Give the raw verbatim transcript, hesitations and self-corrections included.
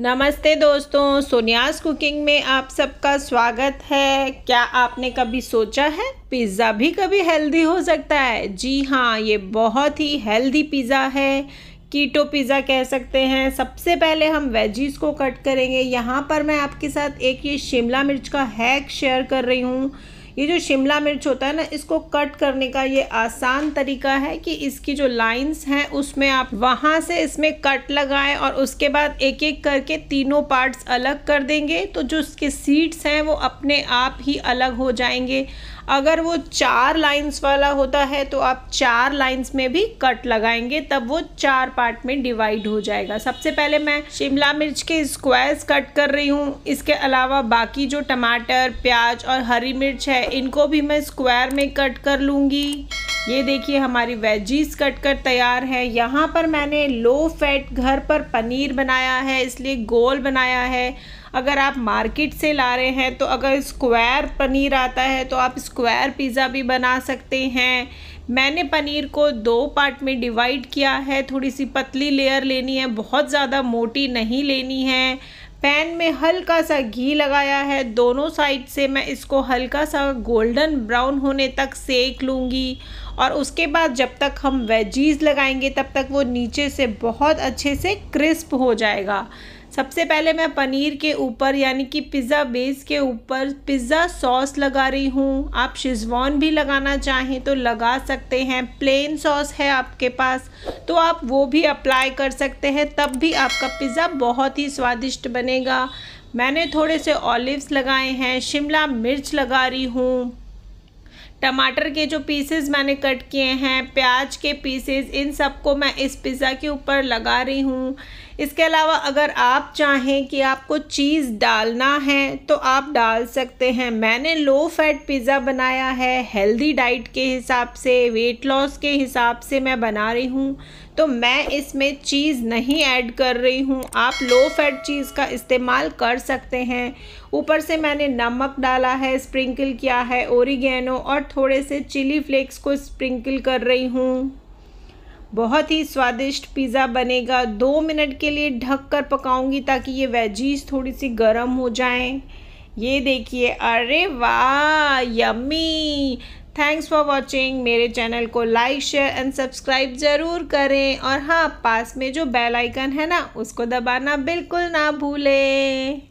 नमस्ते दोस्तों, सोनियाज़ कुकिंग में आप सबका स्वागत है। क्या आपने कभी सोचा है पिज़्ज़ा भी कभी हेल्दी हो सकता है? जी हाँ, ये बहुत ही हेल्दी पिज़्ज़ा है, कीटो पिज़्ज़ा कह सकते हैं। सबसे पहले हम वेजीज़ को कट करेंगे। यहाँ पर मैं आपके साथ एक ये शिमला मिर्च का हैक शेयर कर रही हूँ। ये जो शिमला मिर्च होता है ना, इसको कट करने का ये आसान तरीका है कि इसकी जो लाइंस हैं उसमें आप वहाँ से इसमें कट लगाएं और उसके बाद एक एक करके तीनों पार्ट्स अलग कर देंगे, तो जो इसके सीड्स हैं वो अपने आप ही अलग हो जाएंगे। अगर वो चार लाइंस वाला होता है तो आप चार लाइंस में भी कट लगाएंगे, तब वो चार पार्ट में डिवाइड हो जाएगा। सबसे पहले मैं शिमला मिर्च के स्क्वायर्स कट कर रही हूँ। इसके अलावा बाकी जो टमाटर, प्याज और हरी मिर्च है, इनको भी मैं स्क्वायर में कट कर लूँगी। ये देखिए, हमारी वेजीज कट कर तैयार है। यहाँ पर मैंने लो फैट घर पर पनीर बनाया है, इसलिए गोल बनाया है। अगर आप मार्केट से ला रहे हैं तो अगर स्क्वायर पनीर आता है तो आप स्क्वायर पिज़्ज़ा भी बना सकते हैं। मैंने पनीर को दो पार्ट में डिवाइड किया है। थोड़ी सी पतली लेयर लेनी है, बहुत ज़्यादा मोटी नहीं लेनी है। पैन में हल्का सा घी लगाया है, दोनों साइड से मैं इसको हल्का सा गोल्डन ब्राउन होने तक सेक लूँगी और उसके बाद जब तक हम वेजीज़ लगाएंगे तब तक वो नीचे से बहुत अच्छे से क्रिस्प हो जाएगा। सबसे पहले मैं पनीर के ऊपर यानी कि पिज़्ज़ा बेस के ऊपर पिज़्ज़ा सॉस लगा रही हूँ। आप शेजवान भी लगाना चाहें तो लगा सकते हैं। प्लेन सॉस है आपके पास तो आप वो भी अप्लाई कर सकते हैं, तब भी आपका पिज़्ज़ा बहुत ही स्वादिष्ट बनेगा। मैंने थोड़े से ऑलिव्स लगाए हैं, शिमला मिर्च लगा रही हूँ, टमाटर के जो पीसेस मैंने कट किए हैं, प्याज के पीसेस, इन सबको मैं इस पिज़्ज़ा के ऊपर लगा रही हूँ। इसके अलावा अगर आप चाहें कि आपको चीज़ डालना है तो आप डाल सकते हैं। मैंने लो फैट पिज़्ज़ा बनाया है, हेल्दी डाइट के हिसाब से, वेट लॉस के हिसाब से मैं बना रही हूँ, तो मैं इसमें चीज़ नहीं ऐड कर रही हूँ। आप लो फैट चीज़ का इस्तेमाल कर सकते हैं। ऊपर से मैंने नमक डाला है, स्प्रिंकल किया है, ओरिगेनो और थोड़े से चिली फ्लेक्स को स्प्रिंकल कर रही हूँ। बहुत ही स्वादिष्ट पिज़्ज़ा बनेगा। दो मिनट के लिए ढक कर पकाऊँगी ताकि ये वेजीज थोड़ी सी गर्म हो जाएं। ये देखिए, अरे वाह, यम्मी। Thanks for watching. मेरे चैनल को लाइक, शेयर एंड सब्सक्राइब ज़रूर करें और हाँ, पास में जो बेल आइकन है ना, उसको दबाना बिल्कुल ना भूलें।